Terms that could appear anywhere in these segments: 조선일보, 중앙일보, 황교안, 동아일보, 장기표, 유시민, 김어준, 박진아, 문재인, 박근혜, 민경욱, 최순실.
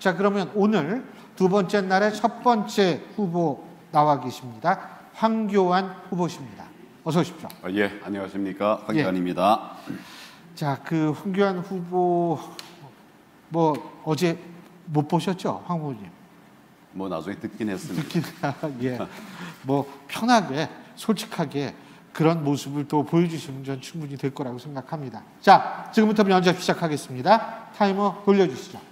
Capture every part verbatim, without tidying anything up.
자, 그러면 오늘 두 번째 날의 첫 번째 후보 나와 계십니다. 황교안 후보십니다. 어서 오십시오. 아, 예, 안녕하십니까. 황교안입니다. 예. 자, 그 황교안 후보 뭐 어제 못 보셨죠, 황 후보님? 뭐 나중에 듣긴 했습니다. 예, 뭐 편하게 솔직하게 그런 모습을 또 보여주시면 전 충분히 될 거라고 생각합니다. 자, 지금부터 면접 시작하겠습니다. 타이머 돌려주시죠.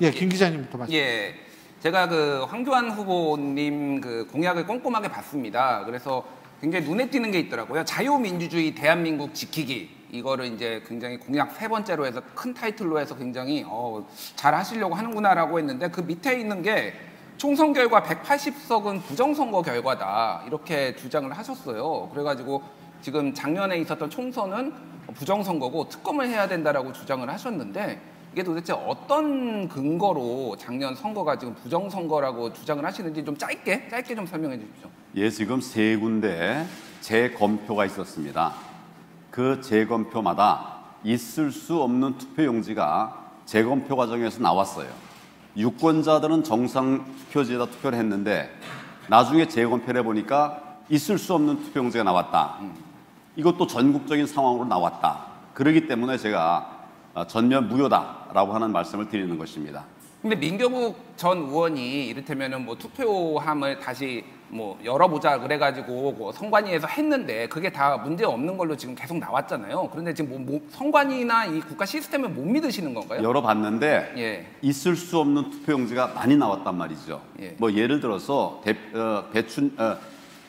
예, 김 기자님부터 말씀. 예, 제가 그 황교안 후보님 그 공약을 꼼꼼하게 봤습니다. 그래서 굉장히 눈에 띄는 게 있더라고요. 자유민주주의 대한민국 지키기. 이거를 이제 굉장히 공약 세 번째로 해서 큰 타이틀로 해서 굉장히 어, 잘 하시려고 하는구나라고 했는데, 그 밑에 있는 게 총선 결과 백팔십 석은 부정선거 결과다, 이렇게 주장을 하셨어요. 그래가지고 지금 작년에 있었던 총선은 부정선거고 특검을 해야 된다라고 주장을 하셨는데, 이게 도대체 어떤 근거로 작년 선거가 지금 부정선거라고 주장을 하시는지 좀 짧게 짧게 좀 설명해 주십시오. 예, 지금 세 군데 재검표가 있었습니다. 그 재검표마다 있을 수 없는 투표용지가 재검표 과정에서 나왔어요. 유권자들은 정상 표지에다 투표를 했는데 나중에 재검표를 해보니까 있을 수 없는 투표용지가 나왔다. 이것도 전국적인 상황으로 나왔다. 그러기 때문에 제가 전면 무효다라고 하는 말씀을 드리는 것입니다. 근데 민경욱 전 의원이 이를테면은 뭐 투표함을 다시 뭐 열어보자 그래가지고 뭐 선관위에서 했는데 그게 다 문제 없는 걸로 지금 계속 나왔잖아요. 그런데 지금 뭐, 뭐 선관위나 이 국가 시스템을 못 믿으시는 건가요? 열어봤는데 예. 있을 수 없는 투표용지가 많이 나왔단 말이죠. 예. 뭐 예를 들어서 대, 어, 배춘 어,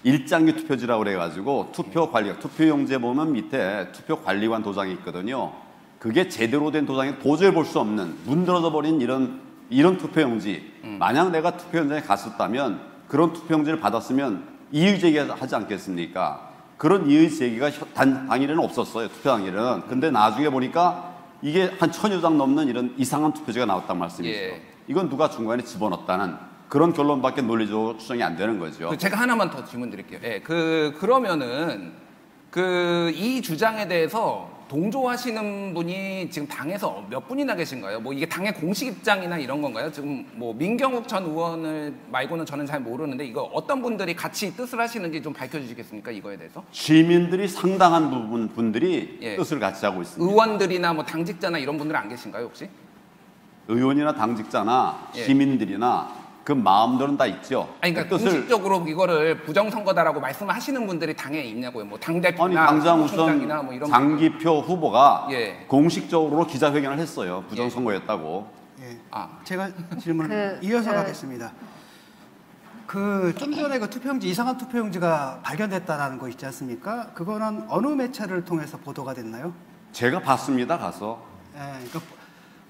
일장기 투표지라고 그래가지고 투표 관리 투표용지에 보면 밑에 투표 관리관 도장이 있거든요. 그게 제대로 된 도장이 도저히 볼 수 없는 문드러져 버린 이런 이런 투표용지, 음. 만약 내가 투표현장에 갔었다면 그런 투표용지를 받았으면 이의 제기하지 않겠습니까? 그런 이의 제기가 단, 당일에는 없었어요, 투표 당일에는. 근데 나중에 보니까 이게 한 천여 장 넘는 이런 이상한 투표지가 나왔단 말씀이죠. 예. 이건 누가 중간에 집어넣었다는 그런 결론밖에 논리적으로 추정이 안 되는 거죠. 제가 하나만 더 질문 드릴게요. 예, 그, 그러면은 그 이 주장에 대해서 동조하시는 분이 지금 당에서 몇 분이나 계신가요? 뭐 이게 당의 공식 입장이나 이런 건가요? 지금 뭐 민경욱 전 의원을 말고는 저는 잘 모르는데 이거 어떤 분들이 같이 뜻을 하시는지 좀 밝혀주시겠습니까? 이거에 대해서? 시민들이 상당한 부분 분들이 예. 뜻을 같이 하고 있습니다. 의원들이나 뭐 당직자나 이런 분들은 안 계신가요 혹시? 의원이나 당직자나 예. 시민들이나 그 마음들은 다 있죠. 아니, 그러니까 뜻을... 공식적으로 이거를 부정선거다라고 말씀하시는 분들이 당에 있냐고요. 뭐 당대표나 당장 우선 뭐 이런 장기표 후보가 예. 공식적으로 기자회견을 했어요. 부정선거였다고. 예. 아, 제가 질문을 그, 이어서 그... 가겠습니다. 그 좀 전에 그 투표용지 이상한 투표용지가 발견됐다라는 거 있지 않습니까? 그거는 어느 매체를 통해서 보도가 됐나요? 제가 봤습니다. 가서. 예. 그러니까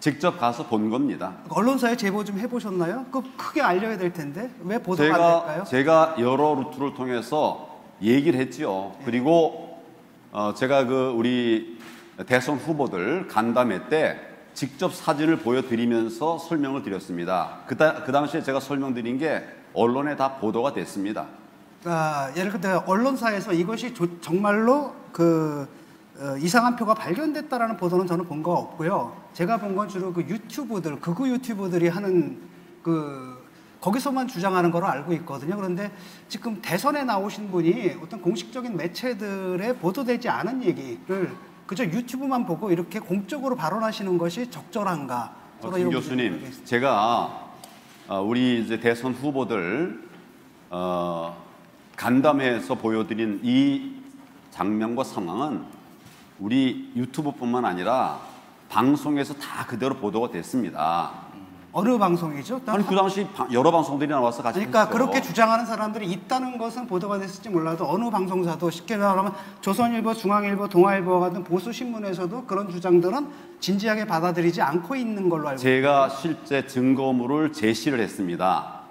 직접 가서 본 겁니다. 언론사에 제보 좀 해보셨나요? 그거 크게 알려야 될 텐데 왜 보도가 제가, 안 될까요? 제가 여러 루트를 통해서 얘기를 했지요. 예. 그리고 어, 제가 그 우리 대선 후보들 간담회 때 직접 사진을 보여드리면서 설명을 드렸습니다. 그, 다, 그 당시에 제가 설명드린 게 언론에 다 보도가 됐습니다. 아, 예를 들어 언론사에서 이것이 조, 정말로 그 어, 이상한 표가 발견됐다라는 보도는 저는 본 거 없고요. 제가 본 건 주로 그 유튜브들, 극우 유튜브들이 하는 그 거기서만 주장하는 거로 알고 있거든요. 그런데 지금 대선에 나오신 분이 어떤 공식적인 매체들에 보도되지 않은 얘기를 그저 유튜브만 보고 이렇게 공적으로 발언하시는 것이 적절한가? 어, 김 교수님, 제가 어, 우리 이제 대선 후보들 어, 간담회에서 보여드린 이 장면과 상황은 우리 유튜브뿐만 아니라 방송에서 다 그대로 보도가 됐습니다. 어느 방송이죠? 아니 그 당시 여러 방송들이 나와서 같이 그러니까 했죠. 그렇게 주장하는 사람들이 있다는 것은 보도가 됐을지 몰라도 어느 방송사도 쉽게 말하면 조선일보, 중앙일보, 동아일보 같은 보수신문에서도 그런 주장들은 진지하게 받아들이지 않고 있는 걸로 알고 제가 있습니다. 실제 증거물을 제시를 했습니다.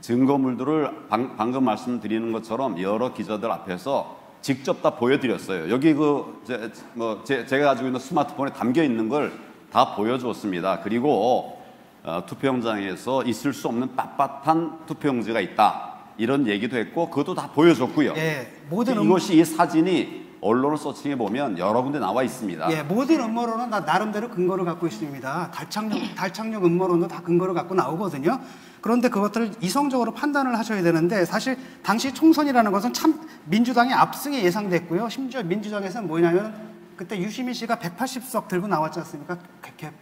증거물들을 방, 방금 말씀드리는 것처럼 여러 기자들 앞에서 직접 다 보여드렸어요. 여기 그 제, 뭐 제, 제가 가지고 있는 스마트폰에 담겨있는 걸 다 보여주었습니다. 그리고 어, 투표용장에서 있을 수 없는 빳빳한 투표용지가 있다. 이런 얘기도 했고 그것도 다 보여줬고요. 예, 모든 이것이 이 사진이 언론 서칭해 보면 여러 군데 나와 있습니다. 예, 모든 음모론은 다 나름대로 근거를 갖고 있습니다. 달창력, 달창력 음모론도 다 근거를 갖고 나오거든요. 그런데 그것들을 이성적으로 판단을 하셔야 되는데, 사실 당시 총선이라는 것은 참 민주당의 압승이 예상됐고요. 심지어 민주당에서는 뭐냐면 그때 유시민 씨가 백팔십 석 들고 나왔지 않습니까?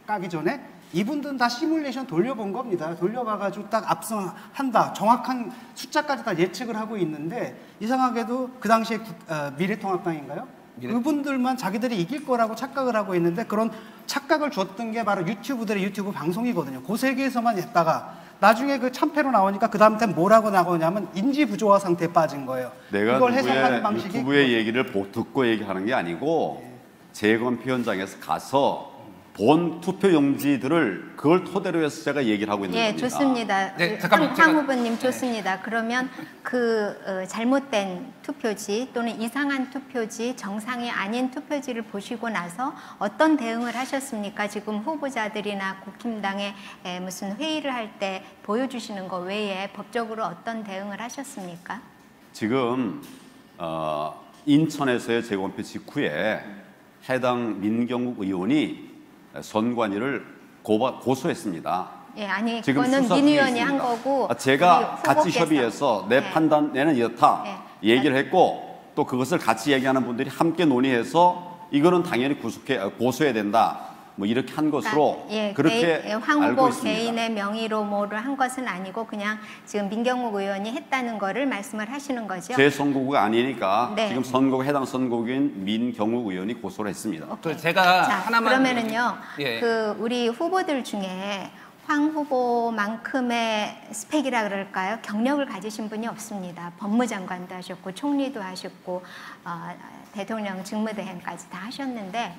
까기 전에. 이분들은 다 시뮬레이션 돌려본 겁니다. 돌려봐가지고 딱 압승한다. 정확한 숫자까지 다 예측을 하고 있는데, 이상하게도 그 당시에 국, 어, 미래통합당인가요? 미래. 그분들만 자기들이 이길 거라고 착각을 하고 있는데, 그런 착각을 줬던 게 바로 유튜브들의 유튜브 방송이거든요. 그 세계에서만 했다가 나중에 그 참패로 나오니까 그 다음 때 뭐라고 나오냐면 인지 부조화 상태에 빠진 거예요. 내가 그걸 해석하는 방식이 유튜브의 얘기를 듣고 얘기하는 게 아니고 네. 재검표 현장에서 가서 본 투표용지들을 그걸 토대로 해서 제가 얘기를 하고 있는 예, 겁니다. 좋습니다. 네, 잠깐만, 황 후보님 좋습니다. 네. 그러면 그 어, 잘못된 투표지 또는 이상한 투표지, 정상이 아닌 투표지를 보시고 나서 어떤 대응을 하셨습니까? 지금 후보자들이나 국힘당에 에, 무슨 회의를 할 때 보여주시는 거 외에 법적으로 어떤 대응을 하셨습니까? 지금 어, 인천에서의 재검표 직후에 해당 민경욱 의원이 선관위를 고바, 고소했습니다. 예, 아니 그거는 민 의원이 한 거고 아, 제가 같이 협의해서 내 네. 판단 내는 이렇다 네. 얘기를 했고, 또 그것을 같이 얘기하는 분들이 함께 논의해서 이거는 당연히 구속해, 고소해야 된다 뭐 이렇게 한 것으로 그러니까, 예, 그렇게 개인, 황 알고 있습니다. 개인의 명의로 뭐를 한 것은 아니고 그냥 지금 민경욱 의원이 했다는 거를 말씀을 하시는 거죠. 제 선거구가 아니니까 네. 지금 선거구 해당 선거구인 민경욱 의원이 고소를 했습니다. 오케이. 제가 자, 하나만 그러면은요, 예. 그 우리 후보들 중에 황 후보만큼의 스펙이라 그럴까요? 경력을 가지신 분이 없습니다. 법무장관도 하셨고 총리도 하셨고 어, 대통령 직무대행까지 다 하셨는데.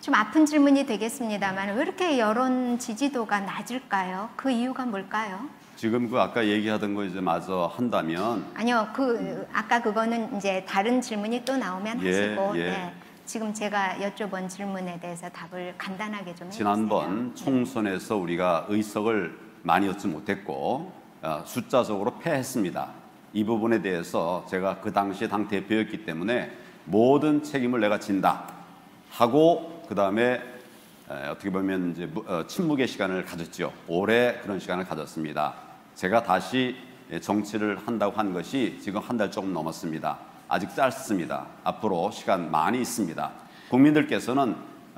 좀 아픈 질문이 되겠습니다만 왜 이렇게 여론 지지도가 낮을까요? 그 이유가 뭘까요? 지금 그 아까 얘기하던 거 이제 마저 한다면 아니요, 그 아까 그거는 이제 다른 질문이 또 나오면 예, 하시고 예. 네. 지금 제가 여쭤본 질문에 대해서 답을 간단하게 좀 해주세요. 지난번 총선에서 네. 우리가 의석을 많이 얻지 못했고 숫자적으로 패했습니다. 이 부분에 대해서 제가 그 당시 당 대표였기 때문에 모든 책임을 내가 진다 하고, 그 다음에 어떻게 보면 이제 침묵의 시간을 가졌죠. 오래 그런 시간을 가졌습니다. 제가 다시 정치를 한다고 한 것이 지금 한 달 조금 넘었습니다. 아직 짧습니다. 앞으로 시간 많이 있습니다. 국민들께서는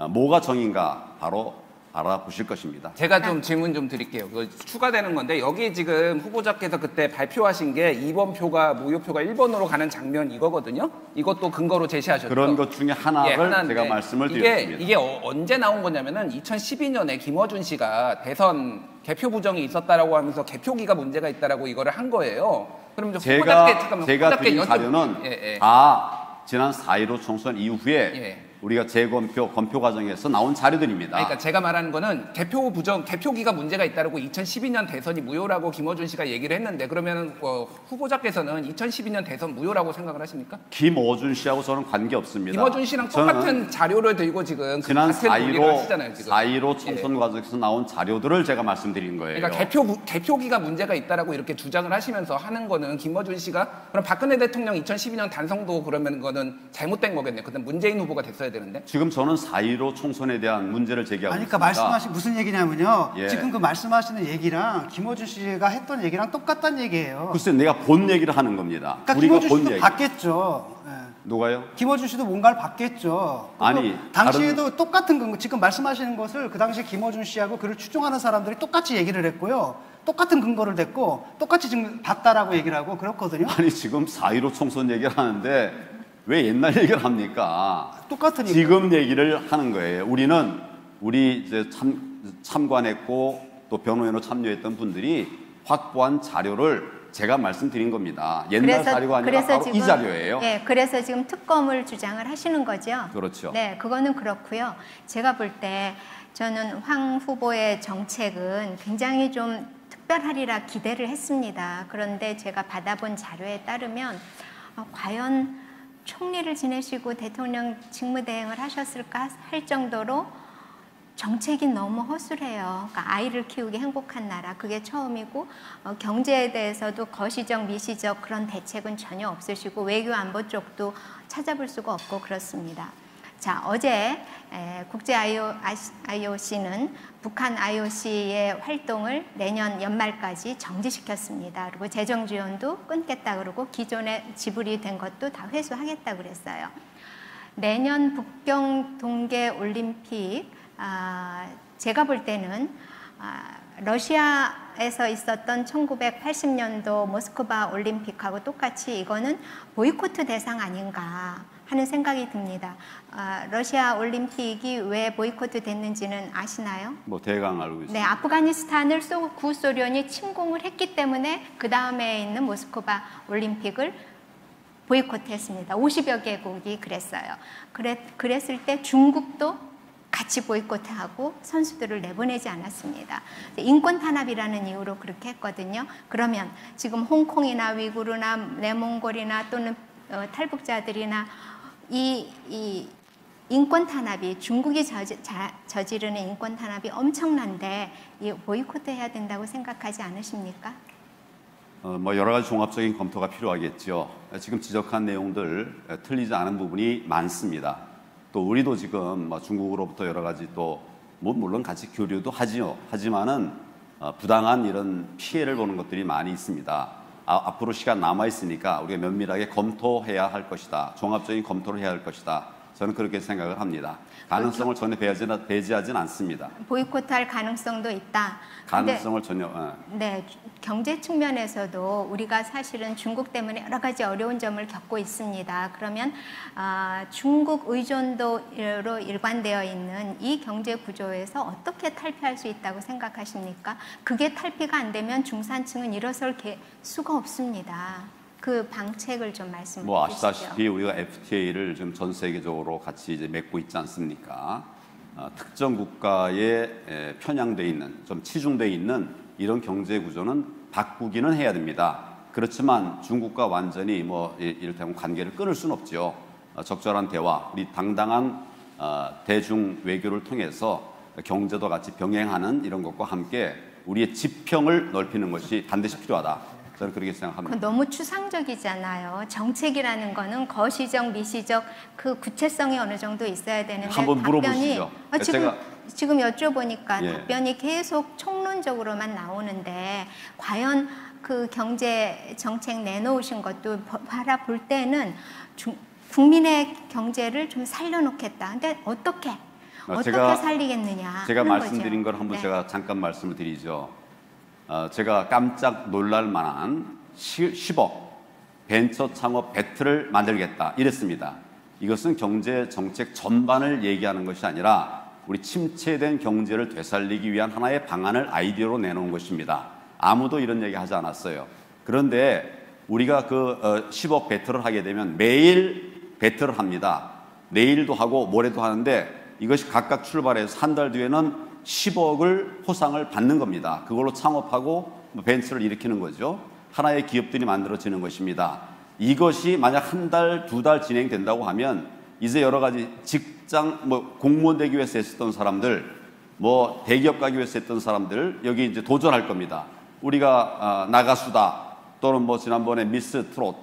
뭐가 정인가 바로 알아보실 것입니다. 제가 좀 질문 좀 드릴게요. 그거 추가되는 건데, 여기 지금 후보자께서 그때 발표하신 게 이 번 표가 무효표가 일 번으로 가는 장면 이거거든요. 이것도 근거로 제시하셨죠. 그런 것 중에 하나를 예, 하나인데, 제가 말씀을 이게, 드렸습니다. 이게 어, 언제 나온 거냐면은 이천십이 년에 김어준 씨가 대선 개표 부정이 있었다라고 하면서 개표기가 문제가 있다라고 이거를 한 거예요. 그럼 좀 후보자께 잠깐만 제가 드린 자료는 예, 예. 다 지난 사 일오 총선 이후에. 예. 우리가 재검표, 검표 과정에서 나온 자료들입니다. 그러니까 제가 말하는 거는 개표 부정, 개표기가 문제가 있다라고 이천십이 년 대선이 무효라고 김어준 씨가 얘기를 했는데, 그러면 어, 후보자께서는 이천십이 년 대선 무효라고 생각을 하십니까? 김어준 씨하고 저는 관계없습니다. 김어준 씨랑 똑같은 자료를 들고 지금 지난 사 일오 총선 예. 과정에서 나온 자료들을 제가 말씀드린 거예요. 그러니까 개표, 부, 개표기가 문제가 있다라고 이렇게 주장을 하시면서 하는 거는 김어준 씨가 그럼 박근혜 대통령 이천십이 년 단성도 그러면 거는 잘못된 거겠네요. 그다음 문재인 후보가 됐어요. 되는데? 지금 저는 사 일오 총선에 대한 문제를 제기하고 아니, 그러니까 있습니다. 말씀하신 무슨 얘기냐면요. 예. 지금 그 말씀하시는 얘기랑 김어준 씨가 했던 얘기랑 똑같다는 얘기예요. 글쎄, 내가 본 얘기를 하는 겁니다. 그러니까 우리가 김어준 씨도 봤겠죠. 네. 누가요? 김어준 씨도 뭔가를 봤겠죠. 아니, 당시에도 다른... 똑같은 건 지금 말씀하시는 것을 그 당시 김어준 씨하고 그를 추종하는 사람들이 똑같이 얘기를 했고요. 똑같은 근거를 댔고 똑같이 지금 봤다라고 얘기를 하고 그렇거든요. 아니, 지금 사 일오 총선 얘기를 하는데 왜 옛날 얘기를 합니까? 똑같으니까. 지금 얘기를 하는 거예요. 우리는 우리 이제 참, 참관했고 또 변호인으로 참여했던 분들이 확보한 자료를 제가 말씀드린 겁니다. 옛날 그래서, 자료가 아니라 바로 지금, 이 자료예요. 네, 그래서 지금 특검을 주장을 하시는 거죠. 그렇죠. 네, 그거는 그렇고요. 제가 볼 때 저는 황 후보의 정책은 굉장히 좀 특별하리라 기대를 했습니다. 그런데 제가 받아본 자료에 따르면 어, 과연 총리를 지내시고 대통령 직무대행을 하셨을까 할 정도로 정책이 너무 허술해요. 그러니까 아이를 키우기 행복한 나라, 그게 처음이고 어, 경제에 대해서도 거시적, 미시적 그런 대책은 전혀 없으시고 외교 안보 쪽도 찾아볼 수가 없고 그렇습니다. 자, 어제 에, 국제 아이오씨는 북한 아이오씨의 활동을 내년 연말까지 정지시켰습니다. 그리고 재정 지원도 끊겠다 그러고 기존에 지불이 된 것도 다 회수하겠다 그랬어요. 내년 북경 동계 올림픽, 아, 제가 볼 때는 아, 러시아에서 있었던 천구백팔십 년도 모스크바 올림픽하고 똑같이 이거는 보이코트 대상 아닌가 하는 생각이 듭니다. 아, 러시아 올림픽이 왜 보이콧 됐는지는 아시나요? 뭐 대강 알고 있습니다. 네, 아프가니스탄을 소, 구소련이 침공을 했기 때문에 그 다음에 있는 모스크바 올림픽을 보이콧했습니다. 오십여 개국이 그랬어요. 그랬, 그랬을 때 중국도 같이 보이콧하고 선수들을 내보내지 않았습니다. 인권 탄압이라는 이유로 그렇게 했거든요. 그러면 지금 홍콩이나 위구르나 내몽골이나 또는 어, 탈북자들이나 이, 이 인권 탄압이, 중국이 저지, 자, 저지르는 인권 탄압이 엄청난데 이 보이콧해야 된다고 생각하지 않으십니까? 어, 뭐 여러 가지 종합적인 검토가 필요하겠죠. 지금 지적한 내용들 틀리지 않은 부분이 많습니다. 또 우리도 지금 뭐 중국으로부터 여러 가지 또 물론 같이 교류도 하지요. 하지만은 어, 부당한 이런 피해를 보는 것들이 많이 있습니다. 아, 앞으로 시간 남아있으니까 우리가 면밀하게 검토해야 할 것이다. 종합적인 검토를 해야 할 것이다. 저는 그렇게 생각을 합니다. 가능성을 전혀 배제하진 않습니다. 보이콧할 가능성도 있다. 가능성을 근데, 전혀... 네. 네, 경제 측면에서도 우리가 사실은 중국 때문에 여러 가지 어려운 점을 겪고 있습니다. 그러면 아, 중국 의존도로 일관되어 있는 이 경제 구조에서 어떻게 탈피할 수 있다고 생각하십니까? 그게 탈피가 안 되면 중산층은 일어설 수가 없습니다. 그 방책을 좀 말씀해 주시죠. 뭐 아시다시피 우리가 에프티에이를 지금 전 세계적으로 같이 이제 맺고 있지 않습니까? 어, 특정 국가에 편향돼 있는, 좀 치중돼 있는 이런 경제 구조는 바꾸기는 해야 됩니다. 그렇지만 중국과 완전히 뭐 이를테면 관계를 끊을 수는 없죠. 어, 적절한 대화, 우리 당당한 어, 대중 외교를 통해서 경제도 같이 병행하는 이런 것과 함께 우리의 지평을 넓히는 것이 반드시 필요하다. 저는 그렇게 생각합니다. 그건 너무 추상적이잖아요. 정책이라는 거는 거시적, 미시적 그 구체성이 어느 정도 있어야 되는데 한번 물어보시죠. 아, 지금, 제가... 지금 여쭤보니까 예. 답변이 계속 총론적으로만 나오는데 과연 그 경제 정책 내놓으신 것도 바라볼 때는 중, 국민의 경제를 좀 살려놓겠다. 근데 어떻게? 아, 어떻게 제가, 살리겠느냐 제가 말씀드린 거죠. 걸 한번 네. 제가 잠깐 말씀을 드리죠. 어, 제가 깜짝 놀랄 만한 십억 벤처 창업 배틀을 만들겠다 이랬습니다. 이것은 경제 정책 전반을 얘기하는 것이 아니라 우리 침체된 경제를 되살리기 위한 하나의 방안을 아이디어로 내놓은 것입니다. 아무도 이런 얘기 하지 않았어요. 그런데 우리가 그 어, 십억 배틀을 하게 되면 매일 배틀을 합니다. 내일도 하고 모레도 하는데 이것이 각각 출발해서 한 달 뒤에는 십억을 포상을 받는 겁니다. 그걸로 창업하고 벤처를 일으키는 거죠. 하나의 기업들이 만들어지는 것입니다. 이것이 만약 한 달, 두 달 진행된다고 하면 이제 여러 가지 직장, 뭐 공무원 되기 위해서 했었던 사람들, 뭐 대기업 가기 위해서 했던 사람들 여기 이제 도전할 겁니다. 우리가 어, 나가수다 또는 뭐 지난번에 미스 트롯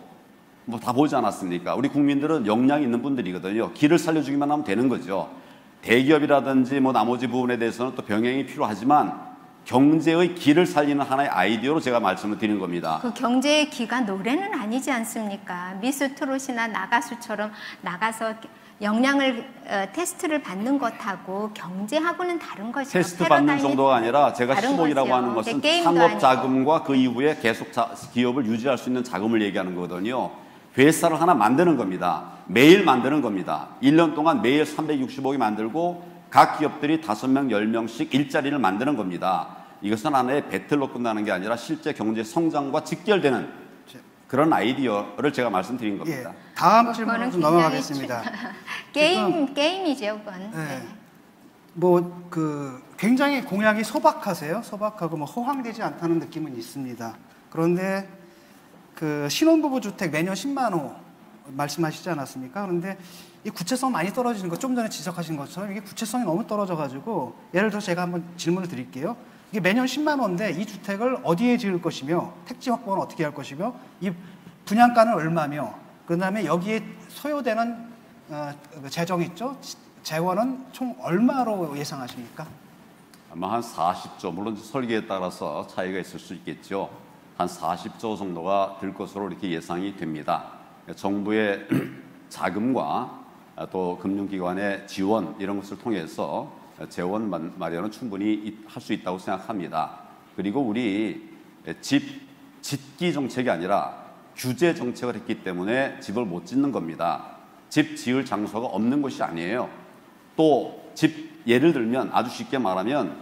뭐 다 보지 않았습니까? 우리 국민들은 역량이 있는 분들이거든요. 길을 살려주기만 하면 되는 거죠. 대기업이라든지 뭐 나머지 부분에 대해서는 또 병행이 필요하지만 경제의 기를 살리는 하나의 아이디어로 제가 말씀을 드리는 겁니다. 그 경제의 기가 노래는 아니지 않습니까? 미스 트롯이나 나가수처럼 나가서 역량을 어, 테스트를 받는 것하고 경제하고는 다른 것이죠. 테스트 받는 정도가 아니라 제가 십억이라고 하는 것은 창업 자금과 그 이후에 계속 자, 기업을 유지할 수 있는 자금을 얘기하는 거거든요. 회사를 하나 만드는 겁니다. 매일 만드는 겁니다. 일 년 동안 매일 삼백육십억이 만들고 각 기업들이 다섯 명, 열 명씩 일자리를 만드는 겁니다. 이것은 하나의 배틀로 끝나는 게 아니라 실제 경제 성장과 직결되는 그런 아이디어를 제가 말씀드린 겁니다. 예, 다음 질문으로 좀 넘어가겠습니다. 게임, 게임이죠, 그건. 네. 네. 뭐 그 굉장히 공약이 소박하세요. 소박하고 뭐 호황되지 않다는 느낌은 있습니다. 그런데 그 신혼부부 주택 매년 십만 호 말씀하시지 않았습니까? 그런데 이 구체성 많이 떨어지는 거, 좀 전에 지적하신 것처럼 이게 구체성이 너무 떨어져가지고, 예를 들어 제가 한번 질문을 드릴게요. 이게 매년 십만 원인데 이 주택을 어디에 지을 것이며, 택지 확보는 어떻게 할 것이며, 이 분양가는 얼마며, 그 다음에 여기에 소요되는 어, 재정이 있죠? 재원은 총 얼마로 예상하십니까? 아마 한 사십 조, 물론 설계에 따라서 차이가 있을 수 있겠죠. 한 사십 조 정도가 들 것으로 이렇게 예상이 됩니다. 정부의 자금과 또 금융기관의 지원 이런 것을 통해서 재원 마련은 충분히 할 수 있다고 생각합니다. 그리고 우리 집 짓기 정책이 아니라 규제 정책을 했기 때문에 집을 못 짓는 겁니다. 집 지을 장소가 없는 것이 아니에요. 또 집 예를 들면 아주 쉽게 말하면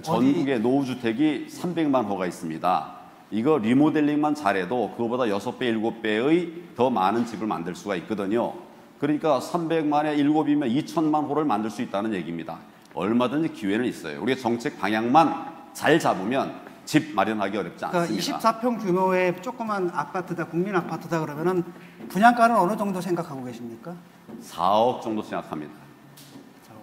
전국의 노후주택이 삼백만 호가 있습니다. 이거 리모델링만 잘해도 그거보다 여섯 배, 일곱 배의 더 많은 집을 만들 수가 있거든요. 그러니까 삼백만에 일곱이면 이천만 호를 만들 수 있다는 얘기입니다. 얼마든지 기회는 있어요. 우리가 정책 방향만 잘 잡으면 집 마련하기 어렵지 않습니다. 그러니까 이십사 평 규모의 조그만 아파트다, 국민 아파트다 그러면은 분양가는 어느 정도 생각하고 계십니까? 사억 정도 생각합니다.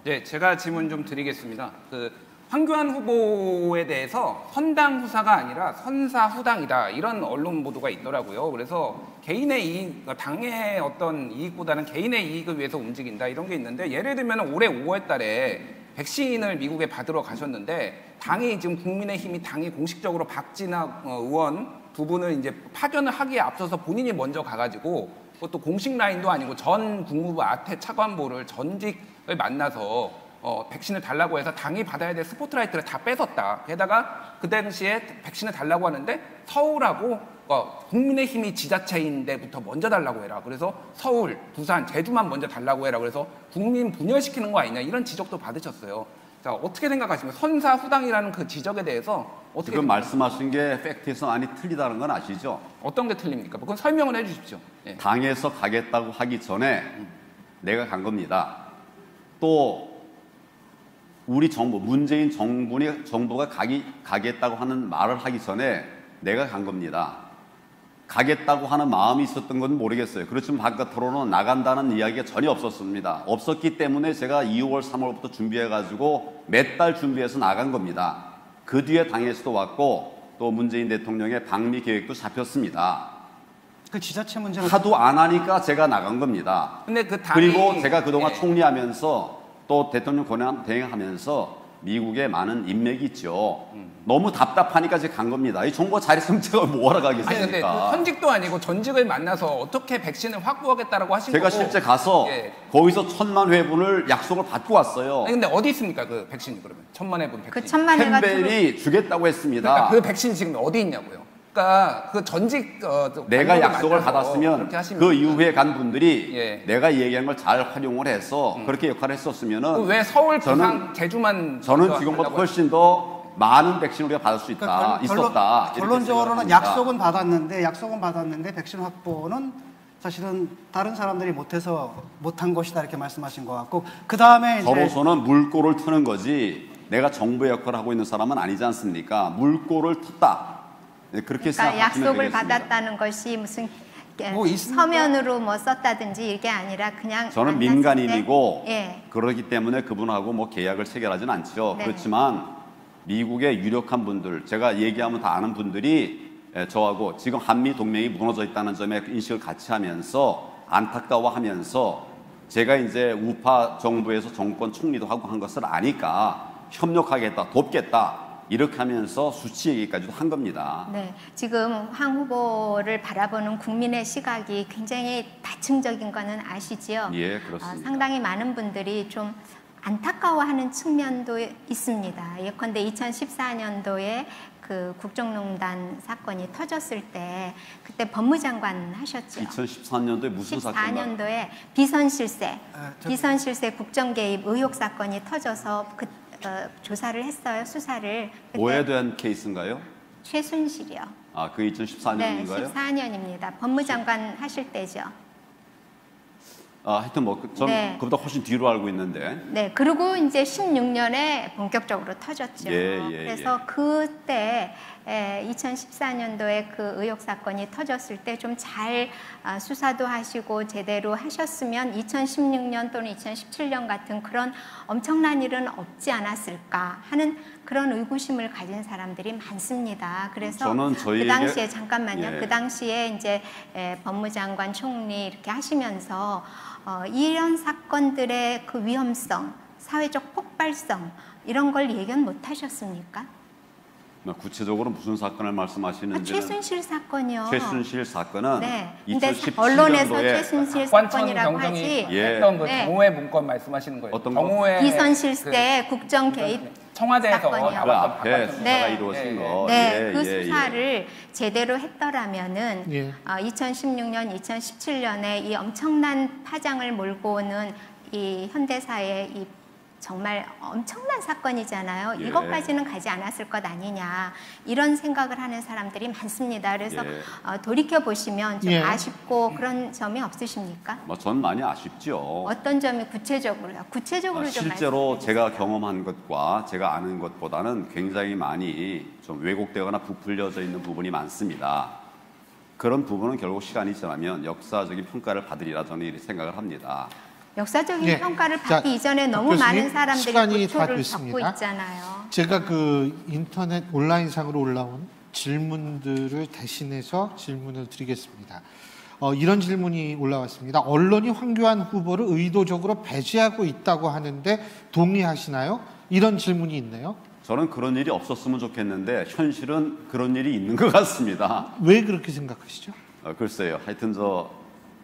네, 제가 질문 좀 드리겠습니다. 그 황교안 후보에 대해서 선당 후사가 아니라 선사 후당이다 이런 언론 보도가 있더라고요. 그래서 개인의 이익, 당의 어떤 이익보다는 개인의 이익을 위해서 움직인다 이런 게 있는데, 예를 들면 올해 오월 달에 백신을 미국에 받으러 가셨는데 당이 지금 국민의힘이 당이 공식적으로 박진아 의원 두 분을 이제 파견을 하기에 앞서서 본인이 먼저 가가지고, 그것도 공식 라인도 아니고 전 국무부 아태 차관보를 전직을 만나서 어, 백신을 달라고 해서 당이 받아야 될 스포트라이트를 다 뺏었다. 게다가 그 당시에 백신을 달라고 하는데 서울하고 어, 국민의힘이 지자체인데부터 먼저 달라고 해라. 그래서 서울, 부산, 제주만 먼저 달라고 해라. 그래서 국민 분열시키는 거 아니냐 이런 지적도 받으셨어요. 자, 어떻게 생각하십니까? 선사 후당이라는 그 지적에 대해서 어떻게 지금 말씀하신 게 팩트에서 많이 틀리다는 건 아시죠? 어떤 게 틀립니까? 그건 설명을 해주십시오. 예. 당에서 가겠다고 하기 전에 내가 간 겁니다. 또 우리 정부, 문재인 정부니, 정부가 가기, 가겠다고 하는 말을 하기 전에 내가 간 겁니다. 가겠다고 하는 마음이 있었던 건 모르겠어요. 그렇지만 바깥으로는 나간다는 이야기가 전혀 없었습니다. 없었기 때문에 제가 이월, 삼월부터 준비해가지고 몇 달 준비해서 나간 겁니다. 그 뒤에 당에서도 왔고 또 문재인 대통령의 방미 계획도 잡혔습니다. 그 지자체 문제는 하도 안 하니까 제가 나간 겁니다. 근데 그 당이... 그리고 제가 그동안 네. 총리하면서 또 대통령 권한 대행하면서 미국에 많은 인맥이 있죠. 음. 너무 답답하니까 제가 간 겁니다. 이 정부가 잘했으면 제가 뭐하러 가겠습니까? 아니, 근데 현직도 아니고 전직을 만나서 어떻게 백신을 확보하겠다라고 하신 제가 거고 제가 실제 가서 예. 거기서 천만 회분을 약속을 받고 왔어요. 아니, 근데 어디 있습니까? 그 백신이 그러면? 천만 회분 백신. 그 천만 회가 캔벨이 주겠다고 했습니다. 그러니까 그 백신 지금 어디 있냐고요? 그러니까 그 전직 어, 내가 약속을 받았으면 그 이후에 간 분들이 예. 내가 얘기한 걸 잘 활용을 해서 음. 그렇게 역할을 했었으면은 왜 서울, 부산, 제주만 저는 지금보다 훨씬 더 많은 백신을 우리가 받을 수 있다, 그러니까 결론, 있었다. 결론적으로는 약속은 받았는데 약속은 받았는데 백신 확보는 사실은 다른 사람들이 못해서 못한 것이다 이렇게 말씀하신 것 같고, 그 다음에 저로서는 물꼬를 트는 거지 내가 정부의 역할을 하고 있는 사람은 아니지 않습니까? 물꼬를 텄다. 네, 그렇게 그러니까 약속을 되겠습니다. 받았다는 것이 무슨 뭐 서면으로 뭐 썼다든지 이게 아니라 그냥 저는 민간인이고 예. 그러기 때문에 그분하고 뭐 계약을 체결하진 않죠. 네. 그렇지만 미국의 유력한 분들, 제가 얘기하면 다 아는 분들이 저하고 지금 한미 동맹이 무너져 있다는 점에 인식을 같이 하면서 안타까워하면서 제가 이제 우파 정부에서 정권 총리도 하고 한 것을 아니까 협력하겠다, 돕겠다. 이렇게 하면서 수치 얘기까지도 한 겁니다. 네, 지금 황 후보를 바라보는 국민의 시각이 굉장히 다층적인 거는 아시지요? 예, 그렇습니다. 어, 상당히 많은 분들이 좀 안타까워하는 측면도 있습니다. 예컨대 이천십사 년도에 그 국정농단 사건이 터졌을 때 그때 법무장관 하셨죠. 이천십사 년도에 무슨 사건이요? 십사 년도에 비선실세, 아, 저... 비선실세 국정개입 의혹 사건이 터져서 그 어, 조사를 했어요. 수사를. 뭐에 대한 케이스인가요? 최순실이요. 아, 그 이천십사 년인가요? 네, 십사 년입니다. 법무장관 하실 때죠. 아, 하여튼 뭐 전 네. 그보다 훨씬 뒤로 알고 있는데. 네, 그리고 이제 십육 년에 본격적으로 터졌죠. 예, 예, 그래서 예. 그때 이천십사 년도에 그 의혹 사건이 터졌을 때 좀 잘 수사도 하시고 제대로 하셨으면 이천십육 년 또는 이천십칠 년 같은 그런 엄청난 일은 없지 않았을까 하는 그런 의구심을 가진 사람들이 많습니다. 그래서 저는 저희에게, 그 당시에 잠깐만요. 예. 그 당시에 이제 법무장관, 총리 이렇게 하시면서 어, 이런 사건들의 그 위험성, 사회적 폭발성 이런 걸 예견 못 하셨습니까? 구체적으로 무슨 사건을 말씀하시는지? 아, 최순실 사건이요. 최순실 사건은 네. 이천십칠 년도에 언론에서 최순실 사건이라고 하지. 예. 했던 그 네. 정호회 문건 말씀하시는 거예요. 어떤 정호회 비선실세 그 국정 개입 청와대에서 나왔던 네. 수사가 네. 이루어진 네. 거. 네, 예. 그 예. 수사를 제대로 했더라면은 예. 어, 이천십육 년, 이천십칠 년에 이 엄청난 파장을 몰고 오는 이 현대사의 이 정말 엄청난 사건이잖아요. 예. 이것까지는 가지 않았을 것 아니냐 이런 생각을 하는 사람들이 많습니다. 그래서 예. 어, 돌이켜보시면 좀 예. 아쉽고 그런 점이 없으십니까? 뭐 전 많이 아쉽죠. 어떤 점이 구체적으로요? 구체적으로 아, 좀 실제로 제가 경험한 것과 제가 아는 것보다는 굉장히 많이 좀 왜곡되거나 부풀려져 있는 부분이 많습니다. 그런 부분은 결국 시간이 지나면 역사적인 평가를 받으리라 저는 생각을 합니다. 역사적인 예. 평가를 받기 자, 이전에 너무 교수님, 많은 사람들이 고초를 겪고 있잖아요. 제가 그 인터넷 온라인상으로 올라온 질문들을 대신해서 질문을 드리겠습니다. 어, 이런 질문이 올라왔습니다. 언론이 황교안 후보를 의도적으로 배제하고 있다고 하는데 동의하시나요? 이런 질문이 있네요. 저는 그런 일이 없었으면 좋겠는데 현실은 그런 일이 있는 것 같습니다. 왜 그렇게 생각하시죠? 어, 글쎄요. 하여튼 저...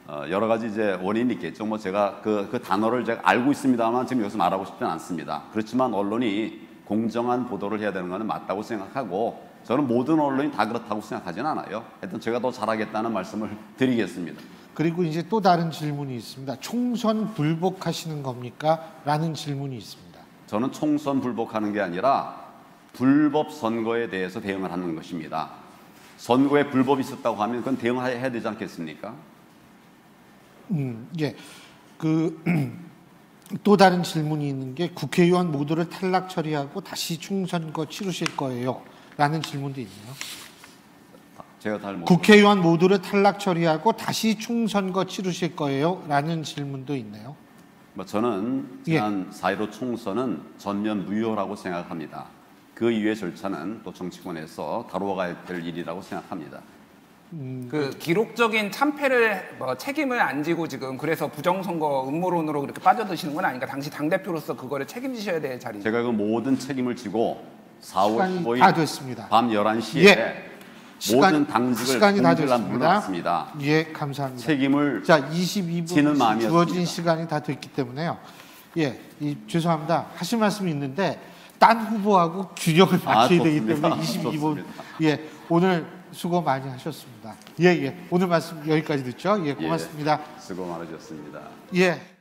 어, 여러 가지 이제 원인이 있겠죠. 뭐 제가 그, 그 단어를 제가 알고 있습니다만 지금 여기서 말하고 싶진 않습니다. 그렇지만 언론이 공정한 보도를 해야 되는 것은 맞다고 생각하고 저는 모든 언론이 다 그렇다고 생각하진 않아요. 하여튼 제가 더 잘하겠다는 말씀을 드리겠습니다. 그리고 이제 또 다른 질문이 있습니다. 총선 불복하시는 겁니까? 라는 질문이 있습니다. 저는 총선 불복하는 게 아니라 불법 선거에 대해서 대응을 하는 것입니다. 선거에 불법이 있었다고 하면 그건 대응해야 되지 않겠습니까? 음, 예. 그, 또 다른 질문이 있는 게 국회의원 모두를 탈락 처리하고 다시 총선거 치르실 거예요. 라는 질문도 있네요. 제가 잘 모르겠어요. 국회의원 모두를 탈락 처리하고 다시 총선거 치르실 거예요. 라는 질문도 있네요. 뭐 저는 지난 예. 사 일오 총선은 전면 무효라고 생각합니다. 그 이후의 절차는 또 정치권에서 다루어가야 될 일이라고 생각합니다. 그 기록적인 참패를 뭐 책임을 안 지고 지금 그래서 부정선거 음모론으로 그렇게 빠져드시는 건 아닌가. 당시 당대표로서 그거를 책임지셔야 될 자리. 제가 그 모든 책임을 지고 사월 십오일 밤 열한 시에 예. 모든 시간, 당직을 공들란 물었습니다. 예, 감사합니다. 책임을 자, 이십이 분 주어진 시간이 다 됐기 때문에요. 예, 이, 죄송합니다. 하실 말씀이 있는데 딴 후보하고 균형을 맞춰야 아, 되기 때문에 이십이 분. 좋습니다. 예, 오늘 수고 많이 하셨습니다. 예, 예. 오늘 말씀 여기까지 듣죠. 예, 고맙습니다. 예, 수고 많으셨습니다. 예.